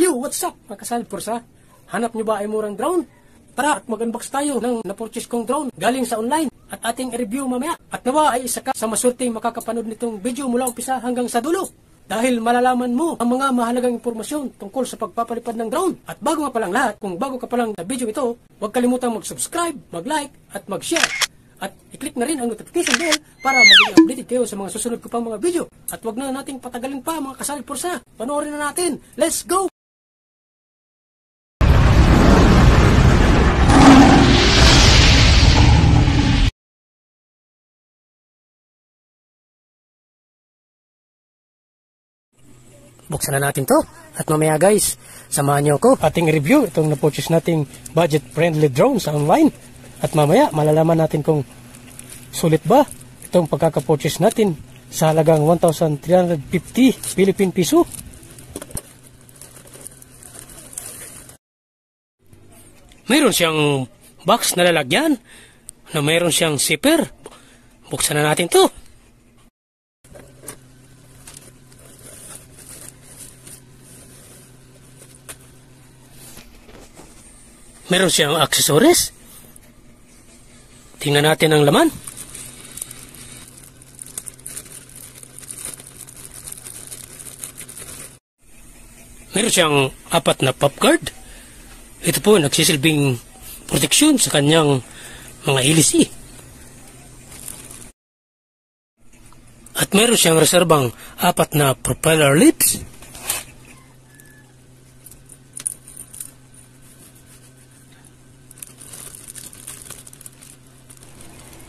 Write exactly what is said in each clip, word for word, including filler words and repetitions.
Yo, what's up? Makasalpor sa hanap nyo ba ay murang drone? Tara at mag-unbox tayo ng na-purchase kong drone galing sa online at ating review mamaya. At nawa ay isa ka sa masurting makakapanood nitong video mula umpisa hanggang sa dulo. Dahil malalaman mo ang mga mahalagang impormasyon tungkol sa pagpapalipad ng drone. At bago nga palang lahat, kung bago ka palang na video ito, huwag kalimutang mag-subscribe, mag-like at mag-share. At i-click na rin ang notification bell para maging updated kayo sa mga susunod ko pang mga video. At huwag na nating patagalin pa mga kasalipursa. Panoorin na natin. Let's go! Buksan na natin to. At mamaya guys, samahan niyo ako ating review itong na-purchase nating budget-friendly drone sa online. At mamaya, malalaman natin kung sulit ba itong pagkaka-purchase natin sa halagang one thousand three hundred fifty Philippine Piso. Mayroon siyang box na lalagyan na mayroon siyang zipper. Buksan na natin to. Meron siyang aksesoris. Tingnan natin ang laman. Meron siyang apat na pop guard. Ito po nagsisilbing proteksyon sa kanyang mga ilisi. At meron siyang reserbang apat na propeller lips.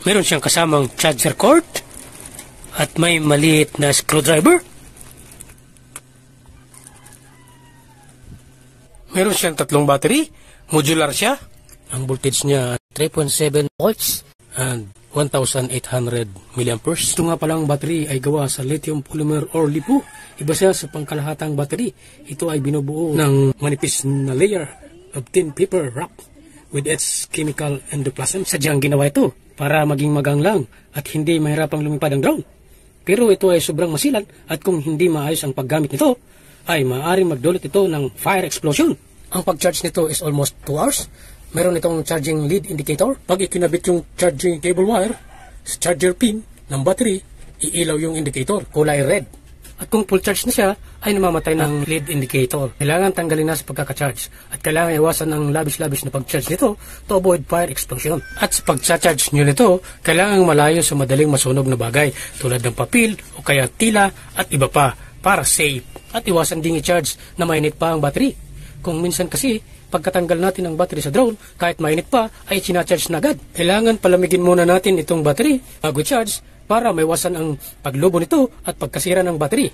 Meron siyang kasamang charger cord at may maliit na screwdriver. Meron siyang tatlong battery, modular siya. Ang voltage niya three point seven volts and one thousand eight hundred milliamperes. Ito nga palang battery ay gawa sa lithium polymer or lipo. Iba siya sa pangkalahatang battery. Ito ay binubuo ng manipis na layer of thin paper wrap with its chemical endoplasm. Sadyang ginawa ito para maging maganglang at hindi mahirapang lumipad ang drone. Pero ito ay sobrang masilan at kung hindi maayos ang paggamit nito, ay maaaring magdulot ito ng fire explosion. Ang pag-charge nito is almost two hours. Meron itong charging lead indicator. Pag ikinabit yung charging cable wire sa charger pin ng battery, iilaw yung indicator, kulay red. At kung full charge na siya, ay namamatay ng lead indicator. Kailangan tanggalin na sa pagkakacharge. At kailangan iwasan ng labis-labis na pag-charge nito to avoid fire explosion. At sa pag-charge nyo nito, kailangan malayo sa madaling masunog na bagay tulad ng papel o kaya tila at iba pa para safe. At iwasan ding i-charge na mainit pa ang battery. Kung minsan kasi, pagkatanggal natin ang battery sa drone, kahit mainit pa, ay sinacharge na agad. Kailangan palamigin muna natin itong battery bago i-charge para maiwasan ang paglubo nito at pagkasira ng battery.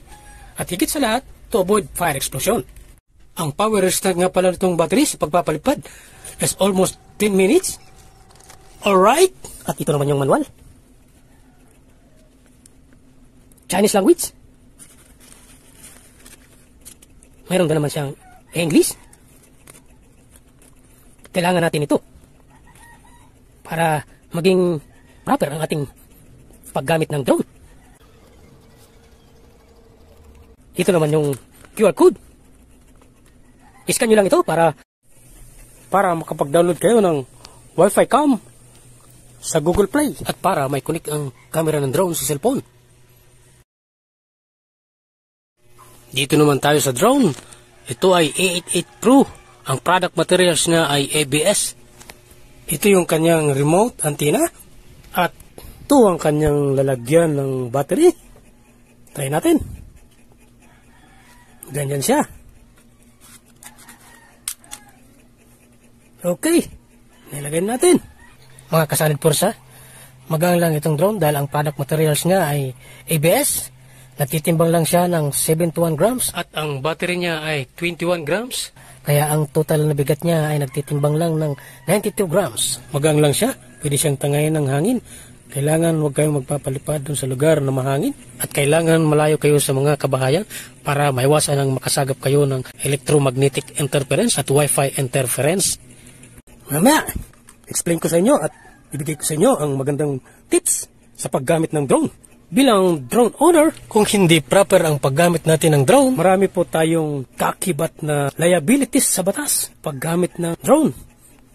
At higit sa lahat, to avoid fire explosion. Ang power resistant nga pala nitong battery sa pagpapalipad is almost ten minutes. Alright! At ito naman yung manual. Chinese language. Meron ba naman siyang English? Kailangan natin ito para maging proper ang ating paggamit ng drone. Ito naman yung Q R code. I-scan nyo lang ito para para makapag-download kayo ng Wi-Fi cam sa Google Play at para may connect ang camera ng drone sa cellphone. Dito naman tayo sa drone. Ito ay E eighty-eight Pro. Ang product materials niya ay A B S. Ito yung kanyang remote antenna at ito ang kanyang lalagyan ng battery. Try natin. Ganyan siya. Okay. Nilagay natin. Mga kasalipursa, magaan lang itong drone dahil ang product materials niya ay A B S. Nagtitimbang lang siya ng seventy-one grams. At ang battery niya ay twenty-one grams. Kaya ang total na bigat niya ay nagtitimbang lang ng ninety-two grams. Magaan lang siya. Pwede siyang tangayin ng hangin. Kailangan huwag kayong magpapalipad doon sa lugar na mahangin at kailangan malayo kayo sa mga kabahayan para maiwasan ang makasagap kayo ng electromagnetic interference at Wi-Fi interference. Mamaya, explain ko sa inyo at ibigay ko sa inyo ang magandang tips sa paggamit ng drone. Bilang drone owner, kung hindi proper ang paggamit natin ng drone, marami po tayong kakibat na liabilities sa batas paggamit ng drone.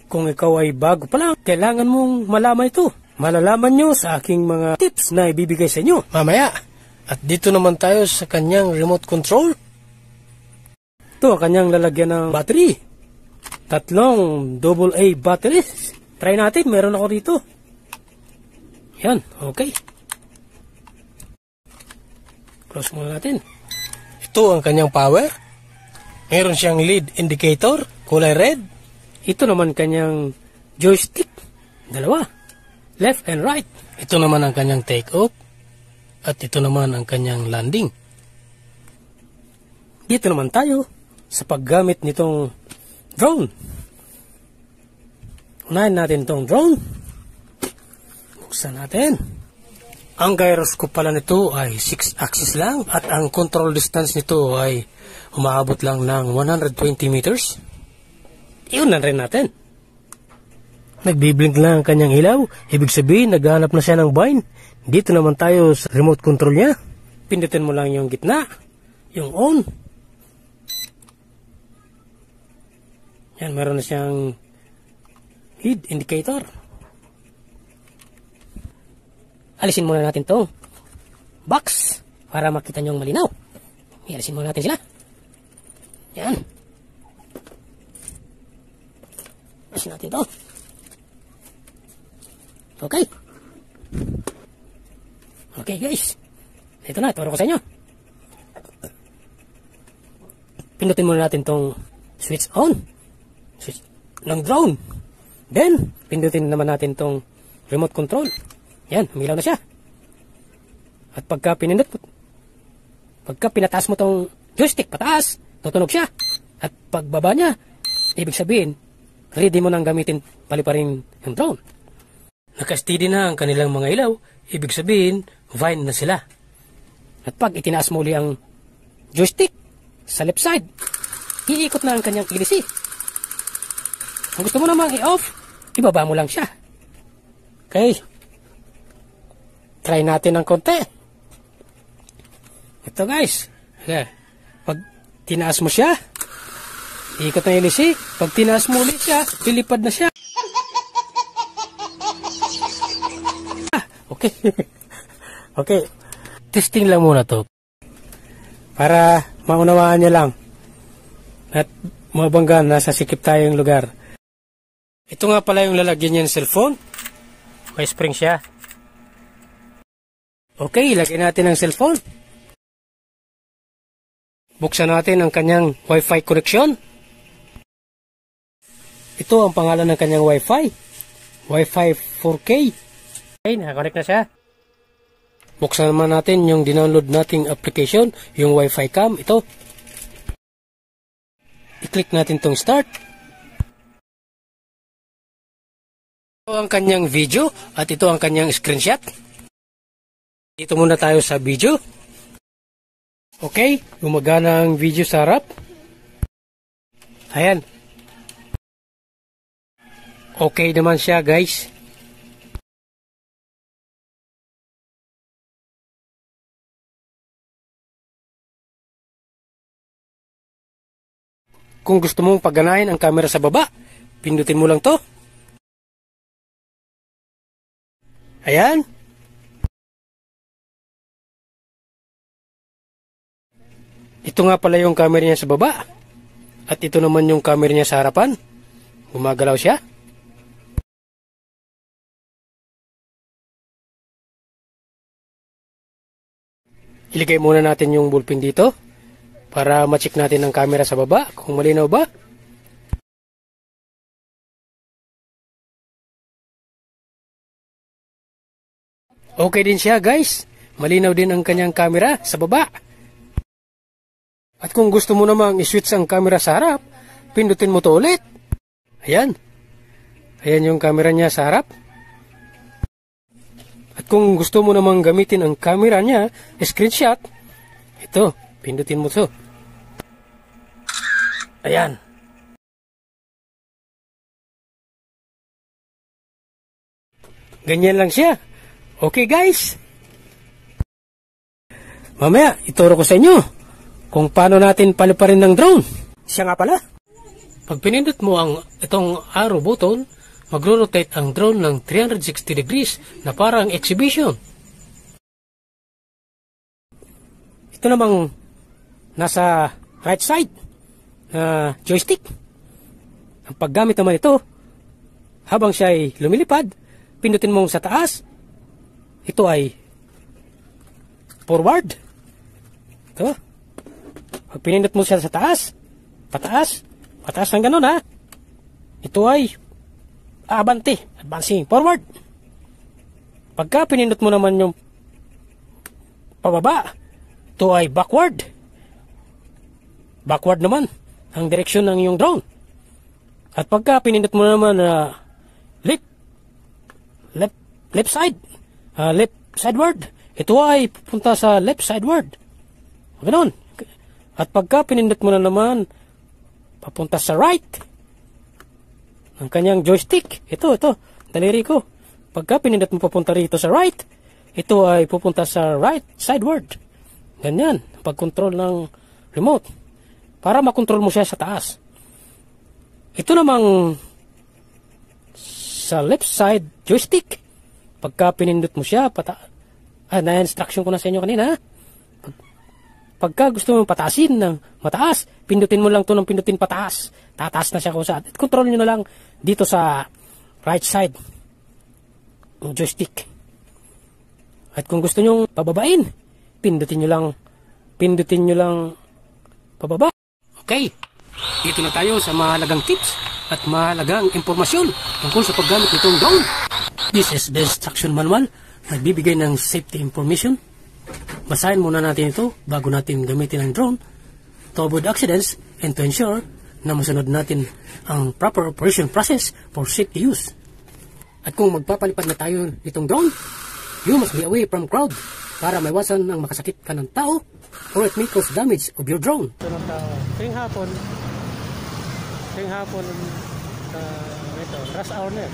Kung ikaw ay bago pa lang, kailangan mong malaman ito. Malalaman nyo sa aking mga tips na ibibigay sa inyo mamaya. At dito naman tayo sa kanyang remote control. Ito ang kanyang lalagyan ng battery. Tatlong double A batteries. Try natin, meron ako dito. Yan, okay. Close muna natin. Ito ang kanyang power. Meron siyang lead indicator, kulay red. Ito naman kanyang joystick, dalawa, left and right. Ito naman ang kanyang take off at ito naman ang kanyang landing. Dito naman tayo sa paggamit nitong drone. Unahin natin itong drone. Buksan natin. Ang gyroscope pala nito ay six axis lang at ang control distance nito ay umaabot lang ng one hundred twenty meters. Iunan rin natin. Nagbiblink lang ang kanyang ilaw. Ibig sabihin, naghahanap na siya ng bind. Dito naman tayo sa remote control niya. Pindutin mo lang yung gitna, yung on. Yan, meron na siyang lead indicator. Alisin muna natin itong box para makita nyo ang malinaw. Alisin muna natin sila. Yan. Alisin natin ito. Okay. Okay guys. Ito na, turo ko sa inyo. Pindutin muna natin itong switch on. Switch ng drone. Then, pindutin naman natin itong remote control. Yan, umilaw na siya. At pagka pinindot mo, pagka pinataas mo tong joystick pataas, tutunog siya. At pagbaba niya, ibig sabihin, ready mo nang gamitin pali pa rin yung drone. Nakasteady na ang kanilang mga ilaw, ibig sabihin, vine na sila. At pag itinaas mo uli ang joystick sa left side, iikot na ang kanyang E D C. Kung gusto mo namang i-off, ibaba mo lang siya. Okay. Try natin ng konti. Ito guys. Okay. Pag tinaas mo siya, ikot na ilisi. Pag tinaas mo ulit siya, pilipad na siya. Ah, okay. Okay. Testing lang muna to. Para maunawaan niya lang. At mabanggan, nasa sikip tayong lugar. Ito nga pala yung lalagyan niya ng cellphone. May spring siya. Okay, ilagay natin ang cellphone. Buksan natin ang kanyang Wi-Fi connection. Ito ang pangalan ng kanyang Wi-Fi. Wi-Fi four K. Okay, nakakonect na siya. Buksan naman natin yung dinownload nating application, yung Wi-Fi cam. Ito. I-click natin tong start. Ito ang kanyang video at ito ang kanyang screenshot. Dito muna tayo sa video. Okay, gumagana ang video sa harap. Ayan. Okay naman siya guys. Kung gusto mong pagganahin ang camera sa baba, pindutin mo lang to. Ayan. Ito nga pala yung camera niya sa baba. At ito naman yung camera niya sa harapan. Gumagalaw siya. Ilagay muna natin yung ballpen dito. Para ma-check natin ang camera sa baba. Kung malinaw ba. Okay din siya guys. Malinaw din ang kanyang camera sa baba. At kung gusto mo namang i-switch ang camera sa harap, pindutin mo to ulit. Ayan. Ayan yung camera niya sa harap. At kung gusto mo namang gamitin ang camera niya, screenshot, ito, pindutin mo to. Ayan. Ganyan lang siya. Okay guys. Mamaya, ituro ko sa inyo kung paano natin paliparin ng drone. Siya nga pala. Pag pinindot mo ang itong arrow button, magro-rotate ang drone ng three hundred sixty degrees na parang exhibition. Ito namang nasa right side na joystick. Ang paggamit naman ito, habang siya ay lumilipad, pindutin mong sa taas. Ito ay forward. Ito. Pag pinindot mo siya sa taas, pataas, pataas ng ganun ha. Ito ay abante, advancing, forward. Pagka pinindot mo naman yung pababa, ito ay backward. Backward naman ang direksyon ng iyong drone. At pagka pinindot mo naman uh, left, left, left side, uh, left sideward, ito ay pupunta sa left sideward. Ganoon. At pagka pinindot mo na naman papunta sa right, ang kanyang joystick, ito, ito, daliri ko. Pagka pinindot mo papunta rito sa right, ito ay pupunta sa right sideward. Ganyan, pag-control ng remote. Para makontrol mo siya sa taas. Ito namang sa left side joystick. Pagka pinindot mo siya, pata ah, na-instruction ko na sa inyo kanina. Pagka gusto mo pataasin ng mataas, pindutin mo lang ito ng pindutin pataas. Tataas na siya kung saan. At control nyo na lang dito sa right side ng joystick. At kung gusto nyo pababain, pindutin nyo lang, pindutin nyo lang pababa. Okay, dito na tayo sa mahalagang tips at mahalagang impormasyon tungkol sa paggamit nitong drone. This is the instruction manual, nagbibigay ng safety information. Basahin muna natin ito bago natin gamitin ang drone to avoid accidents and to ensure na masunod natin ang proper operation process for safety use. At kung magpapalipad na tayo nitong drone, you must be away from crowd para maiwasan ang makasakit ka ng tao or it may cause damage of your drone. Ito ng tao. Kayong hapon, kayong hapon, uh, ito, rush hour na.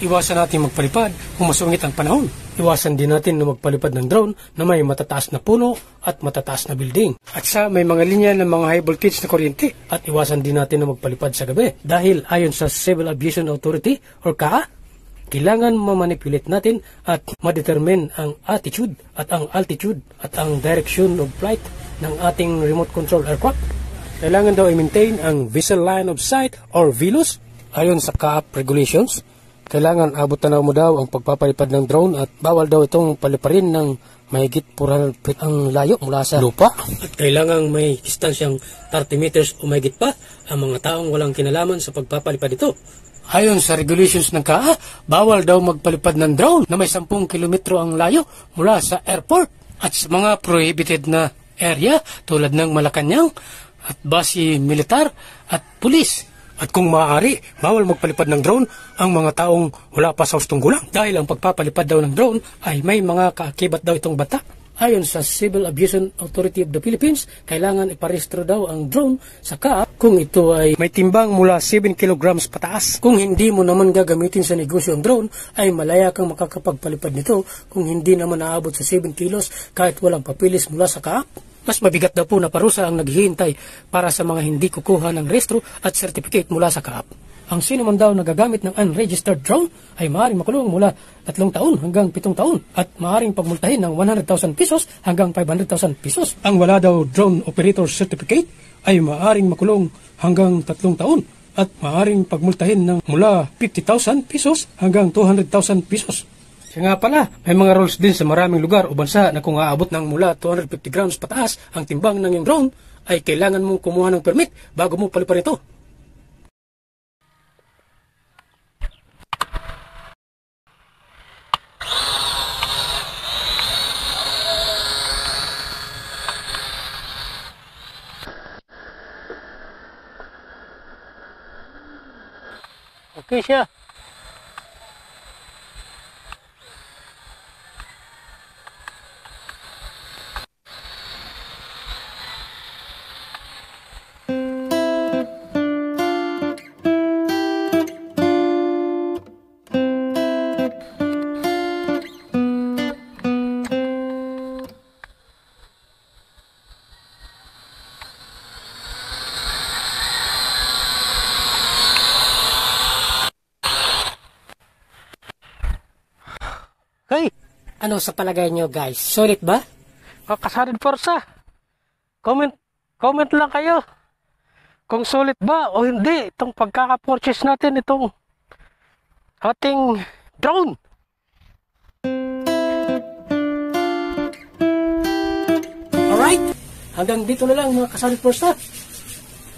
Iwasan natin magpalipad kung masungit ang panahon. Iwasan din natin na magpalipad ng drone na may matataas na puno at matataas na building. At sa may mga linya ng mga high voltage na kuryente. At iwasan din natin na magpalipad sa gabi. Dahil ayon sa Civil Aviation Authority or C A A, kailangan mamanipulate natin at ma-determine ang attitude at ang altitude at ang direction of flight ng ating remote control aircraft. Kailangan daw i-maintain ang visual line of sight or V L O S ayon sa C A A P regulations. Kailangan abot na mo daw ang pagpapalipad ng drone at bawal daw itong paliparin ng mahigit four hundred feet ang layo mula sa lupa. At kailangan may distansyang thirty meters o mahigit pa ang mga taong walang kinalaman sa pagpapalipad ito. Ayon sa regulations ng C A A, bawal daw magpalipad ng drone na may sampung kilometro ang layo mula sa airport at sa mga prohibited na area tulad ng Malacanang at base militar at pulis. At kung maaari, bawal magpalipad ng drone ang mga taong wala pa sa hustong gulang dahil ang pagpapalipad daw ng drone ay may mga kaakibat daw itong bata. Ayon sa Civil Aviation Authority of the Philippines, kailangan iparehistro daw ang drone sa C A A P kung ito ay may timbang mula seven kilograms pataas. Kung hindi mo naman gagamitin sa negosyo ang drone, ay malaya kang makakapagpalipad nito kung hindi naman naabot sa seven kilos kahit walang papilis mula sa C A A P. Mas mabigat daw po na parusa ang naghihintay para sa mga hindi kukuha ng rehistro at certificate mula sa C A A P. Ang sino man daw nagagamit ng unregistered drone ay maaaring makulong mula tatlong taon hanggang pitong taon at maaaring pagmultahin ng one hundred thousand pesos hanggang five hundred thousand pesos. Ang wala daw drone operator certificate ay maaaring makulong hanggang tatlong taon at maaaring pagmultahin ng mula fifty thousand pesos hanggang two hundred thousand pesos. Siya nga pala, may mga rules din sa maraming lugar o bansa na kung aabot ng mula two hundred fifty grams pataas ang timbang ng iyong drone ay kailangan mong kumuha ng permit bago mo paliparin ito. Okay siya. Ano sa palagay nyo guys? Solid ba? Kasarin forsa. Comment, comment lang kayo kung solid ba o hindi itong pagkaka-purchase natin itong ating drone. Alright, hanggang dito na lang mga kasarin forsa.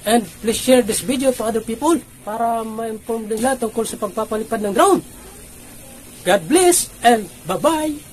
And please share this video to other people para ma-inform nila tungkol sa pagpapalipad ng drone. God bless and bye-bye!